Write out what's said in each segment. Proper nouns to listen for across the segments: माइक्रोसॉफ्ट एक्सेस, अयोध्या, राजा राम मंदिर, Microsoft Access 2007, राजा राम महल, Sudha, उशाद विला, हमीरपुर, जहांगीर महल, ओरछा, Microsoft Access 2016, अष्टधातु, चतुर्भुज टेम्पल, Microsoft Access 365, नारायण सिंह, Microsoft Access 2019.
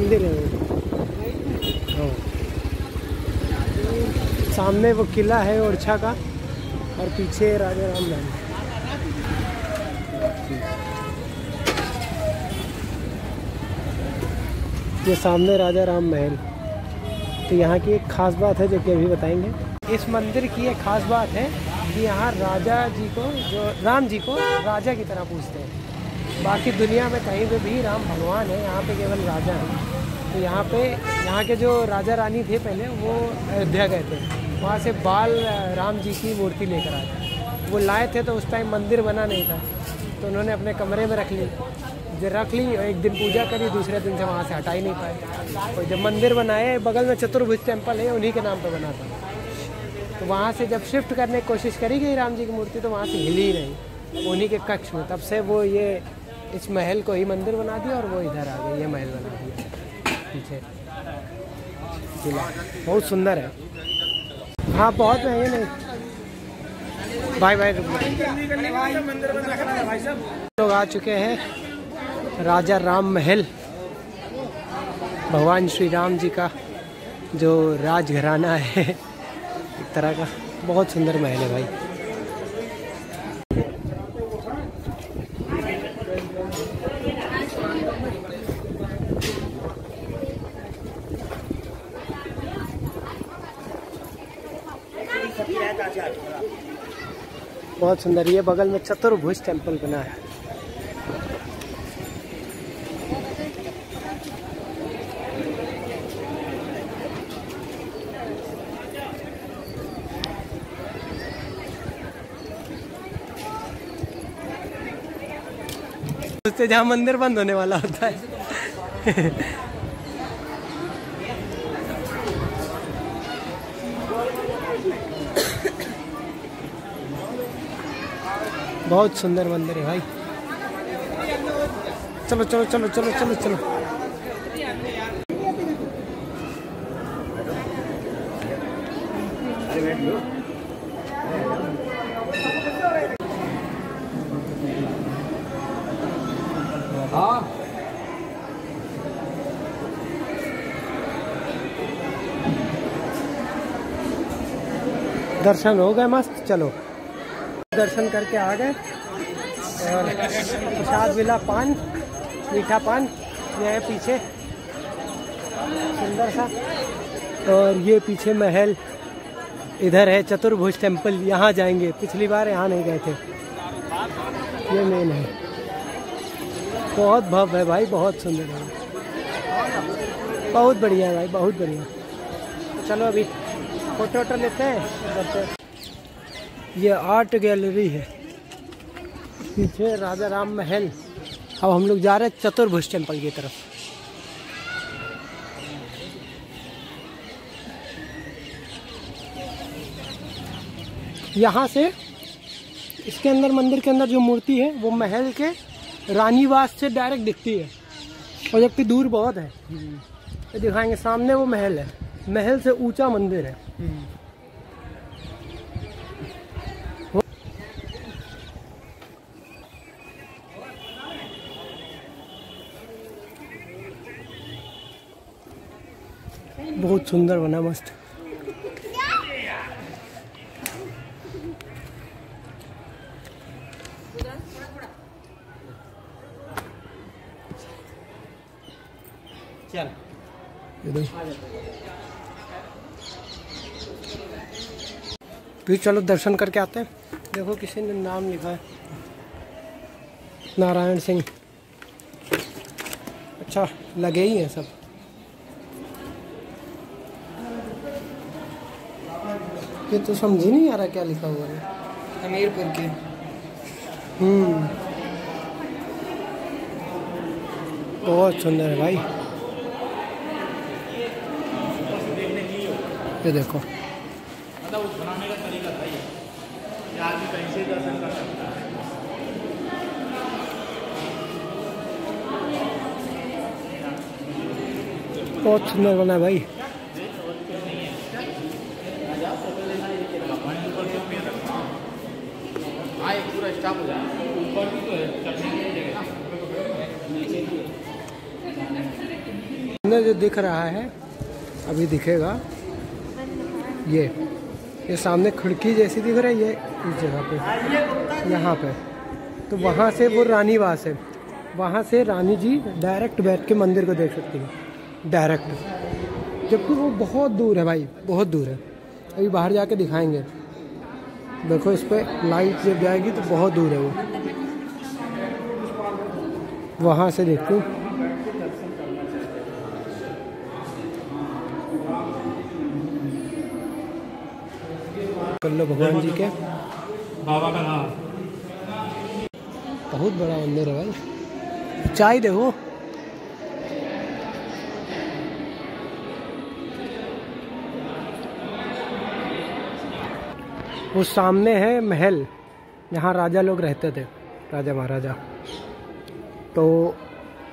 मंदिर है वो। सामने वो किला है ओरछा का और पीछे राजा राम महल। ये सामने राजा राम महल। तो यहाँ की एक ख़ास बात है जो कि अभी बताएंगे। इस मंदिर की एक ख़ास बात है कि यहाँ राजा जी को, जो राम जी को राजा की तरह पूजते हैं। बाकी दुनिया में कहीं पे भी राम भगवान है, यहाँ पे केवल राजा है। तो यहाँ पे यहाँ के जो राजा रानी थे पहले, वो अयोध्या गए थे, वहाँ से बाल राम जी की मूर्ति लेकर आए थे। वो लाए थे तो उस टाइम मंदिर बना नहीं था, तो उन्होंने अपने कमरे में रख ली। एक दिन पूजा करी, दूसरे दिन से वहाँ से हटा ही नहीं पाए। और जब मंदिर बनाए, बगल में चतुर्भुज टेम्पल है, उन्हीं के नाम पर बना था, तो वहाँ से जब शिफ्ट करने की कोशिश करी गई राम जी की मूर्ति, तो वहाँ से हिली नहीं, उन्हीं के कक्ष में। तब से वो ये इस महल को ही मंदिर बना दिया और वो इधर आ गई, ये महल बना दिया पीछे किला। बहुत सुंदर है। हाँ, बहुत महंगे नहीं। भाई लोग आ चुके हैं राजा राम महल, भगवान श्री राम जी का जो राजघराना है एक तरह का। बहुत सुंदर महल है भाई। बहुत सुंदर। ये बगल में चतुर्भुज टेम्पल बना है। उससे जहाँ मंदिर बंद होने वाला होता है। बहुत सुंदर मंदिर है भाई। चलो चलो चलो चलो चलो चलो। दर्शन हो गए मस्त। चलो दर्शन करके आ गए और उशाद विला पान, मीठा पान, ये है पीछे सुंदर सा। और ये पीछे महल इधर है चतुर्भुज टेम्पल, यहाँ जाएंगे। पिछली बार यहाँ नहीं गए थे। ये मेन है। बहुत भव्य है भाई, बहुत सुंदर है, बहुत बढ़िया है भाई, बहुत बढ़िया। चलो अभी फोटो वोटो लेते हैं। ये आर्ट गैलरी है पीछे राजा राम महल। अब हम लोग जा रहे हैं चतुर्भुज टेम्पल की तरफ। यहाँ से इसके अंदर, मंदिर के अंदर जो मूर्ति है वो महल के रानीवास से डायरेक्ट दिखती है, और जबकि दूर बहुत है। तो दिखाएंगे, सामने वो महल है, महल से ऊंचा मंदिर है। बहुत सुंदर बना, मस्त। फिर चलो दर्शन करके आते हैं। देखो किसी ने नाम लिखा है, नारायण सिंह। अच्छा लगे ही है सब। ये तो समझ ही नहीं आ रहा क्या लिखा हुआ है। हमीरपुर के बहुत सुंदर है भाई। ये देखो, मतलब उस बनाने का तरीका था ये आदमी कहीं से दर्शन कर सकता है। बहुत सुंदर बना है भाई। अंदर जो दिख रहा है अभी दिखेगा, ये सामने खिड़की जैसी दिख रही है इस जगह पे, यहाँ पे। तो वहाँ से वो रानीवास है, वहाँ से रानी जी डायरेक्ट बैठ के मंदिर को देख सकती है डायरेक्ट, जबकि वो बहुत दूर है भाई, बहुत दूर है। अभी बाहर जाके दिखाएंगे, देखो इस पर लाइट जब जाएगी तो बहुत दूर है वो, वहाँ से देखते हैं। कल्लो भगवान जी के बाबा का नाम, बहुत बड़ा मंदिर है भाई। चाय देखो, वो सामने है महल जहाँ राजा लोग रहते थे, राजा महाराजा, तो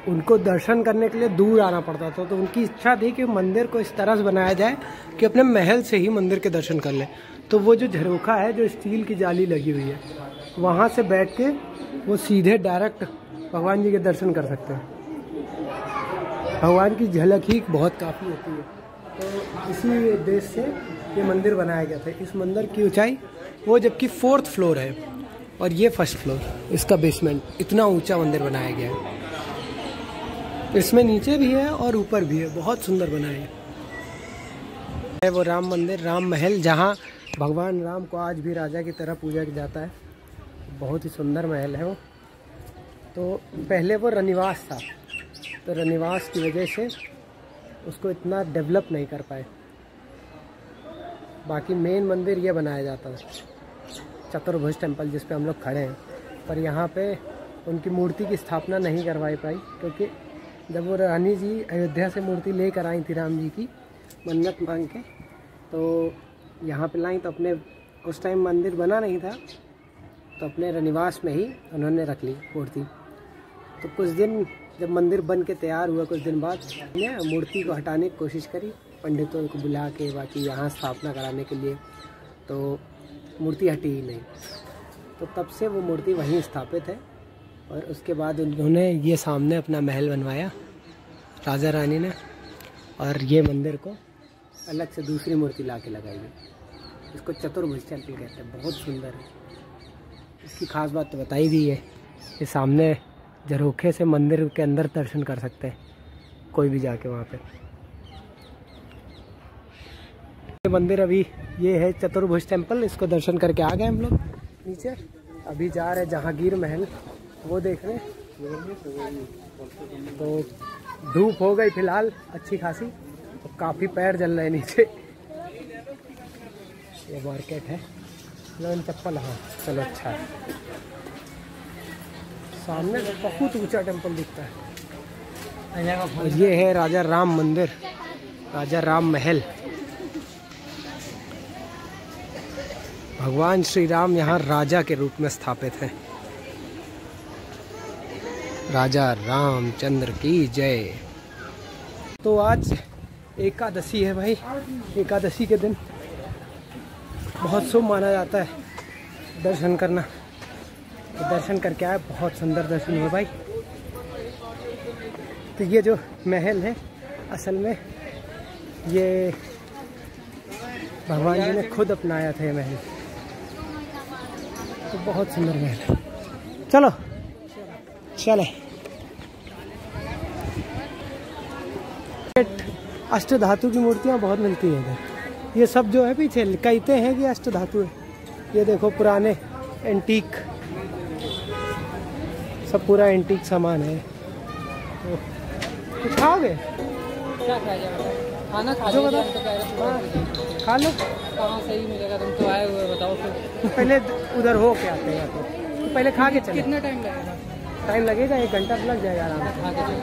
उनको दर्शन करने के लिए दूर आना पड़ता था। तो उनकी इच्छा थी कि मंदिर को इस तरह से बनाया जाए कि अपने महल से ही मंदिर के दर्शन कर लें। तो वो जो झरोखा है जो स्टील की जाली लगी हुई है, वहाँ से बैठ के वो सीधे डायरेक्ट भगवान जी के दर्शन कर सकते हैं। भगवान की झलक ही बहुत काफ़ी होती है, तो इसी उद्देश्य से ये मंदिर बनाया गया था। इस मंदिर की ऊंचाई वो जबकि 4th फ्लोर है और ये 1st फ्लोर इसका बेसमेंट, इतना ऊंचा मंदिर बनाया गया है। इसमें नीचे भी है और ऊपर भी है, बहुत सुंदर बनाया है। वो राम मंदिर, राम महल, जहाँ भगवान राम को आज भी राजा की तरह पूजा किया जाता है, बहुत ही सुंदर महल है वो। तो पहले वो रनिवास था, तो रनिवास की वजह से उसको इतना डेवलप नहीं कर पाए। बाकी मेन मंदिर ये बनाया जाता है, चतुर्भुज टेम्पल जिस पे हम लोग खड़े हैं, पर यहाँ पे उनकी मूर्ति की स्थापना नहीं करवाई पाई, क्योंकि जब वो रानी जी अयोध्या से मूर्ति लेकर आई थी राम जी की मन्नत मांग के, तो यहाँ पे लाई, तो अपने उस टाइम मंदिर बना नहीं था, तो अपने रनिवास में ही उन्होंने रख ली मूर्ति। तो कुछ दिन जब मंदिर बन के तैयार हुआ, कुछ दिन बाद मूर्ति को हटाने की कोशिश करी पंडितों को बुला के, बाकी यहाँ स्थापना कराने के लिए, तो मूर्ति हटी ही नहीं। तो तब से वो मूर्ति वहीं स्थापित है। और उसके बाद उन्होंने ये सामने अपना महल बनवाया राजा रानी ने, और ये मंदिर को अलग से दूसरी मूर्ति ला के लगाई है। इसको चतुर्भुज टेम्पल कहते हैं, बहुत सुंदर है। इसकी खास बात तो बताई दी है, ये सामने झरोखे से मंदिर के अंदर दर्शन कर सकते हैं कोई भी जाके वहाँ पर। मंदिर अभी ये है चतुर्भुज टेम्पल, इसको दर्शन करके आ गए हम लोग नीचे। अभी जा रहे जहांगीर महल वो देखने, तो धूप हो गई फिलहाल अच्छी खासी, तो काफ़ी पैर जल रहे नीचे। ये मार्केट है, लेकिन चप्पल, हाँ चलो अच्छा है। सामने बहुत ऊंचा टेम्पल दिखता है। और ये है राजा राम मंदिर, राजा राम महल। भगवान श्री राम यहाँ राजा के रूप में स्थापित हैं। राजा रामचंद्र की जय। तो आज एकादशी है भाई, एकादशी के दिन बहुत शुभ माना जाता है दर्शन करना, तो दर्शन करके आए, बहुत सुंदर दर्शन हुए भाई। तो ये जो महल है असल में ये भगवान जी ने खुद अपनाया था ये महल, तो बहुत सुंदर महल है। चलो चले। अष्टधातु की मूर्तियाँ बहुत मिलती हैं इधर। ये सब जो है पीछे कहते हैं कि अष्टधातु है, ये देखो पुराने एंटीक, सब पूरा एंटीक सामान है। तो खाओगे खाना, जो बताओ खा लो, कहाँ सही मिलेगा, तुम तो आए हुए बताओ फिर। पहले उधर हो के आते हैं तो पहले खा के चले। कितना टाइम लगेगा? टाइम लगेगा 1 घंटा लग जाएगा आराम से, खा के।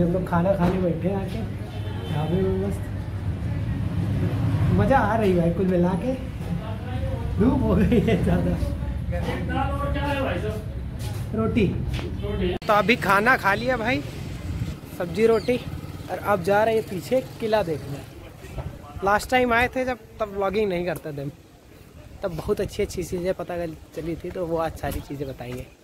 हम लोग खाना खाने बैठे आके ढाबे में, मस्त मज़ा आ रही है। कुल मिला के धूप हो गई है ज़्यादा। रोटी तो अभी खाना खा लिया भाई, सब्जी रोटी, और अब जा रहे हैं पीछे किला देखने। लास्ट टाइम आए थे जब, तब व्लॉगिंग नहीं करते थे, तब बहुत अच्छी अच्छी चीज़ें पता चली थी, तो वो आज सारी चीज़ें बताएंगे।